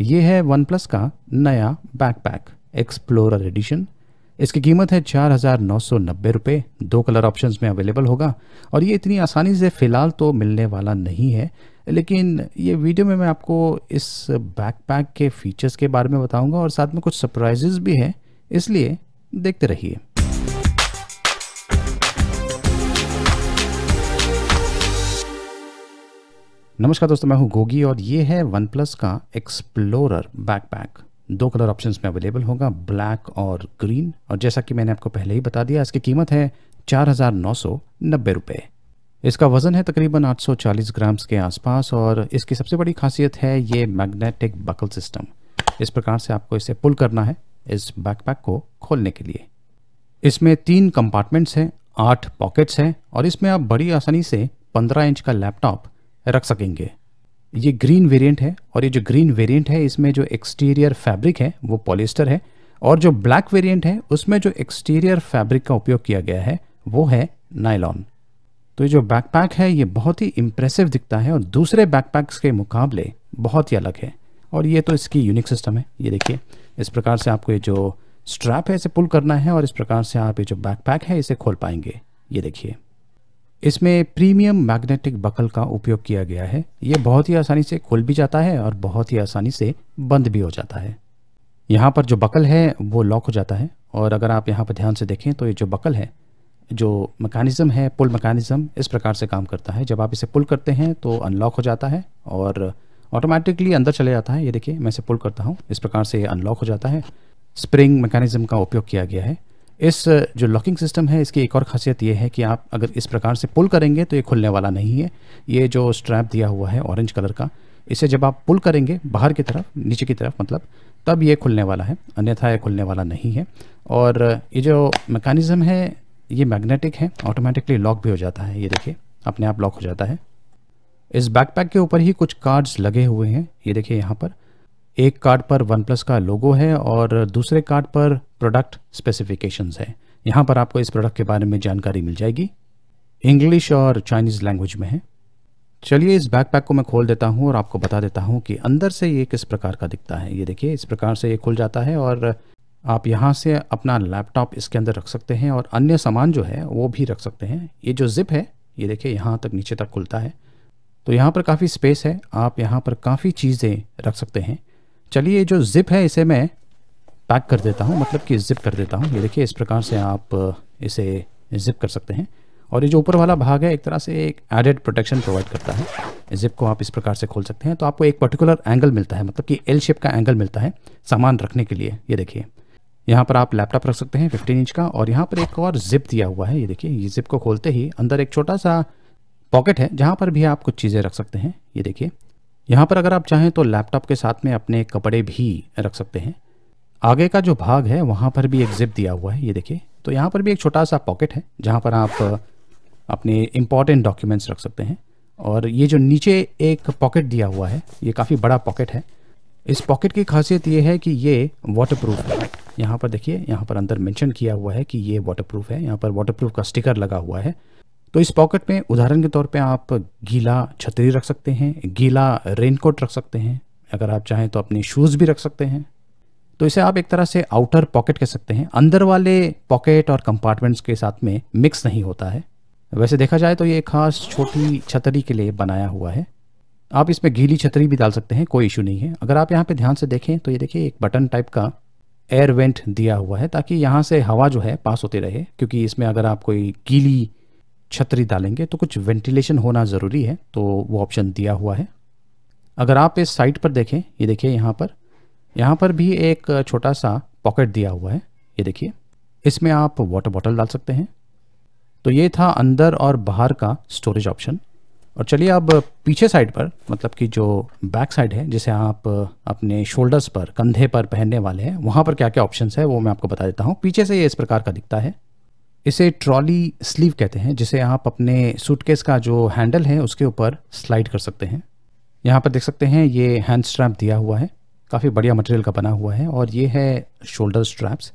ये है OnePlus का नया बैकपैक एक्सप्लोरर एडिशन। इसकी कीमत है 4990 रुपये। दो कलर ऑप्शंस में अवेलेबल होगा और ये इतनी आसानी से फ़िलहाल तो मिलने वाला नहीं है, लेकिन ये वीडियो में मैं आपको इस बैकपैक के फीचर्स के बारे में बताऊंगा और साथ में कुछ सरप्राइजेस भी हैं, इसलिए देखते रहिए। नमस्कार दोस्तों, मैं हूं गोगी और ये है OnePlus का एक्सप्लोरर बैकपैक। दो कलर ऑप्शंस में अवेलेबल होगा, ब्लैक और ग्रीन। और जैसा कि मैंने आपको पहले ही बता दिया, इसकी कीमत है 4990 रुपये। इसका वज़न है तकरीबन 840 ग्राम्स के आसपास और इसकी सबसे बड़ी खासियत है ये मैग्नेटिक बकल सिस्टम। इस प्रकार से आपको इसे पुल करना है इस बैकपैक को खोलने के लिए। इसमें 3 कंपार्टमेंट्स हैं, 8 पॉकेट्स हैं और इसमें आप बड़ी आसानी से 15 इंच का लैपटॉप रख सकेंगे। ये ग्रीन वेरिएंट है और ये जो ग्रीन वेरिएंट है इसमें जो एक्सटीरियर फैब्रिक है वो पॉलिएस्टर है और जो ब्लैक वेरिएंट है उसमें जो एक्सटीरियर फैब्रिक का उपयोग किया गया है वो है नायलॉन। तो ये जो बैकपैक है ये बहुत ही इम्प्रेसिव दिखता है और दूसरे बैकपैक्स के मुकाबले बहुत ही अलग है और ये तो इसकी यूनिक सिस्टम है। ये देखिए, इस प्रकार से आपको ये जो स्ट्रैप है इसे पुल करना है और इस प्रकार से आप ये जो बैकपैक है इसे खोल पाएंगे। ये देखिए, इसमें प्रीमियम मैग्नेटिक बकल का उपयोग किया गया है। ये बहुत ही आसानी से खुल भी जाता है और बहुत ही आसानी से बंद भी हो जाता है। यहाँ पर जो बकल है वो लॉक हो जाता है और अगर आप यहाँ पर ध्यान से देखें तो ये जो बकल है, जो मैकेनिज़्म है, पुल मैकेनिज़्म इस प्रकार से काम करता है। जब आप इसे पुल करते हैं तो अनलॉक हो जाता है और ऑटोमेटिकली अंदर चले जाता है। ये देखिए, मैं इसे पुल करता हूँ, इस प्रकार से अनलॉक हो जाता है। स्प्रिंग मैकेनिज़्म का उपयोग किया गया है। इस जो लॉकिंग सिस्टम है इसकी एक और खासियत ये है कि आप अगर इस प्रकार से पुल करेंगे तो ये खुलने वाला नहीं है। ये जो स्ट्रैप दिया हुआ है ऑरेंज कलर का, इसे जब आप पुल करेंगे बाहर की तरफ, नीचे की तरफ मतलब, तब ये खुलने वाला है, अन्यथा ये खुलने वाला नहीं है। और ये जो मैकेनिज़्म है ये मैग्नेटिक है, ऑटोमेटिकली लॉक भी हो जाता है। ये देखिए, अपने आप लॉक हो जाता है। इस बैकपैक के ऊपर ही कुछ कार्ड्स लगे हुए हैं। ये देखिए, यहाँ पर एक कार्ड पर OnePlus का लोगो है और दूसरे कार्ड पर प्रोडक्ट स्पेसिफिकेशंस है। यहाँ पर आपको इस प्रोडक्ट के बारे में जानकारी मिल जाएगी, इंग्लिश और चाइनीज़ लैंग्वेज में है। चलिए इस बैकपैक को मैं खोल देता हूँ और आपको बता देता हूँ कि अंदर से ये किस प्रकार का दिखता है। ये देखिए, इस प्रकार से ये खुल जाता है और आप यहाँ से अपना लैपटॉप इसके अंदर रख सकते हैं और अन्य सामान जो है वो भी रख सकते हैं। ये जो जिप है ये देखिए, यहाँ तक नीचे तक खुलता है, तो यहाँ पर काफ़ी स्पेस है, आप यहाँ पर काफ़ी चीज़ें रख सकते हैं। चलिए जो ज़िप है इसे मैं पैक कर देता हूँ, मतलब कि ज़िप कर देता हूँ। ये देखिए, इस प्रकार से आप इसे ज़िप कर सकते हैं और ये जो ऊपर वाला भाग है एक तरह से एक एडेड प्रोटेक्शन प्रोवाइड करता है। ज़िप को आप इस प्रकार से खोल सकते हैं तो आपको एक पर्टिकुलर एंगल मिलता है, मतलब कि एल शेप का एंगल मिलता है सामान रखने के लिए। ये देखिए, यहाँ पर आप लैपटॉप रख सकते हैं 15 इंच का और यहाँ पर एक और ज़िप दिया हुआ है। ये देखिए, ये ज़िप को खोलते ही अंदर एक छोटा सा पॉकेट है जहाँ पर भी आप कुछ चीज़ें रख सकते हैं। ये देखिए, यहाँ पर अगर आप चाहें तो लैपटॉप के साथ में अपने कपड़े भी रख सकते हैं। आगे का जो भाग है वहाँ पर भी एक ज़िप दिया हुआ है। ये देखिए, तो यहाँ पर भी एक छोटा सा पॉकेट है जहाँ पर आप अपने इम्पॉर्टेंट डॉक्यूमेंट्स रख सकते हैं। और ये जो नीचे एक पॉकेट दिया हुआ है ये काफ़ी बड़ा पॉकेट है। इस पॉकेट की खासियत ये है कि ये वाटरप्रूफ है। यहाँ पर देखिए, यहाँ पर अंदर मेंशन किया हुआ है कि ये वाटरप्रूफ है, यहाँ पर वाटरप्रूफ का स्टिकर लगा हुआ है। तो इस पॉकेट में उदाहरण के तौर पे आप गीला छतरी रख सकते हैं, गीला रेनकोट रख सकते हैं, अगर आप चाहें तो अपने शूज़ भी रख सकते हैं। तो इसे आप एक तरह से आउटर पॉकेट कह सकते हैं। अंदर वाले पॉकेट और कंपार्टमेंट्स के साथ में मिक्स नहीं होता है। वैसे देखा जाए तो ये खास छोटी छतरी के लिए बनाया हुआ है। आप इसमें गीली छतरी भी डाल सकते हैं, कोई इशू नहीं है। अगर आप यहाँ पर ध्यान से देखें तो ये देखिए, एक बटन टाइप का एयर वेंट दिया हुआ है ताकि यहाँ से हवा जो है पास होती रहे, क्योंकि इसमें अगर आप कोई गीली छतरी डालेंगे तो कुछ वेंटिलेशन होना ज़रूरी है, तो वो ऑप्शन दिया हुआ है। अगर आप इस साइड पर देखें, ये देखिए, यहाँ पर भी एक छोटा सा पॉकेट दिया हुआ है। ये देखिए, इसमें आप वाटर बॉटल डाल सकते हैं। तो ये था अंदर और बाहर का स्टोरेज ऑप्शन। और चलिए अब पीछे साइड पर, मतलब कि जो बैक साइड है जिसे आप अपने शोल्डर्स पर, कंधे पर पहनने वाले हैं, वहाँ पर क्या क्या ऑप्शन है वो मैं आपको बता देता हूँ। पीछे से ये इस प्रकार का दिखता है। इसे ट्रॉली स्लीव कहते हैं, जिसे आप अपने सूटकेस का जो हैंडल है उसके ऊपर स्लाइड कर सकते हैं। यहाँ पर देख सकते हैं ये हैंड स्ट्रैप दिया हुआ है, काफ़ी बढ़िया मटेरियल का बना हुआ है। और ये है शोल्डर स्ट्रैप्स,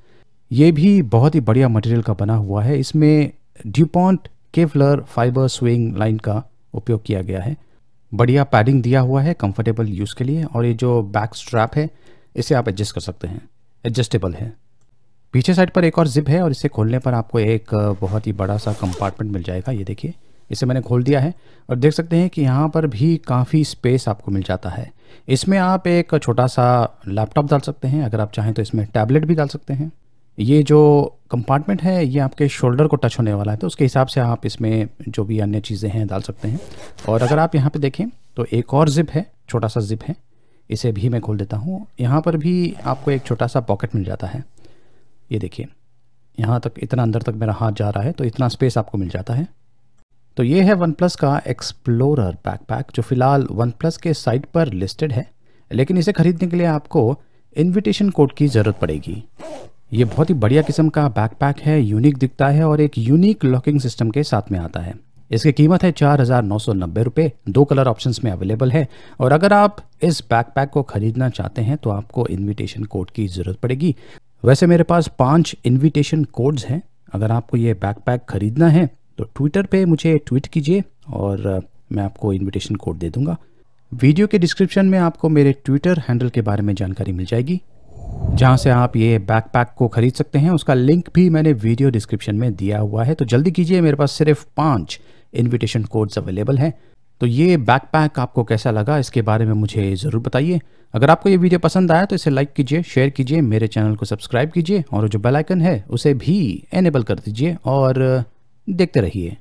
ये भी बहुत ही बढ़िया मटेरियल का बना हुआ है। इसमें DuPont Kevlar fibre swing line का उपयोग किया गया है बढ़िया पैडिंग दिया हुआ है कंफर्टेबल यूज़ के लिए। और ये जो बैक स्ट्रैप है इसे आप एडजस्ट कर सकते हैं, एडजस्टेबल है। पीछे साइड पर एक और जिप है और इसे खोलने पर आपको एक बहुत ही बड़ा सा कंपार्टमेंट मिल जाएगा। ये देखिए, इसे मैंने खोल दिया है और देख सकते हैं कि यहाँ पर भी काफ़ी स्पेस आपको मिल जाता है। इसमें आप एक छोटा सा लैपटॉप डाल सकते हैं, अगर आप चाहें तो इसमें टैबलेट भी डाल सकते हैं। ये जो कंपार्टमेंट है ये आपके शोल्डर को टच होने वाला है, तो उसके हिसाब से आप इसमें जो भी अन्य चीज़ें हैं डाल सकते हैं। और अगर आप यहाँ पे देखें तो एक और जिप है, छोटा सा जिप है, इसे भी मैं खोल देता हूँ। यहाँ पर भी आपको एक छोटा सा पॉकेट मिल जाता है। ये देखिए, यहाँ तक, इतना अंदर तक मेरा हाथ जा रहा है, तो इतना स्पेस आपको मिल जाता है। तो ये है OnePlus का एक्सप्लोरर बैकपैक, जो फ़िलहाल OnePlus के साइट पर लिस्टेड है, लेकिन इसे खरीदने के लिए आपको इन्विटेशन कोड की ज़रूरत पड़ेगी। ये बहुत ही बढ़िया किस्म का बैकपैक है, यूनिक दिखता है और एक यूनिक लॉकिंग सिस्टम के साथ में आता है। इसकी कीमत है 4,990 रुपये। दो कलर ऑप्शंस में अवेलेबल है और अगर आप इस बैकपैक को ख़रीदना चाहते हैं तो आपको इन्विटेशन कोड की ज़रूरत पड़ेगी। वैसे मेरे पास 5 इन्विटेशन कोड्स हैं। अगर आपको ये बैकपैक ख़रीदना है तो ट्विटर पे मुझे ट्वीट कीजिए और मैं आपको इन्विटेशन कोड दे दूँगा। वीडियो के डिस्क्रिप्शन में आपको मेरे ट्विटर हैंडल के बारे में जानकारी मिल जाएगी, जहाँ से आप ये बैकपैक को खरीद सकते हैं। उसका लिंक भी मैंने वीडियो डिस्क्रिप्शन में दिया हुआ है, तो जल्दी कीजिए। मेरे पास सिर्फ 5 इन्विटेशन कोड्स अवेलेबल हैं। तो ये बैकपैक आपको कैसा लगा, इसके बारे में मुझे ज़रूर बताइए। अगर आपको ये वीडियो पसंद आया तो इसे लाइक कीजिए, शेयर कीजिए, मेरे चैनल को सब्सक्राइब कीजिए और जो बेल आइकन है उसे भी एनेबल कर दीजिए और देखते रहिए।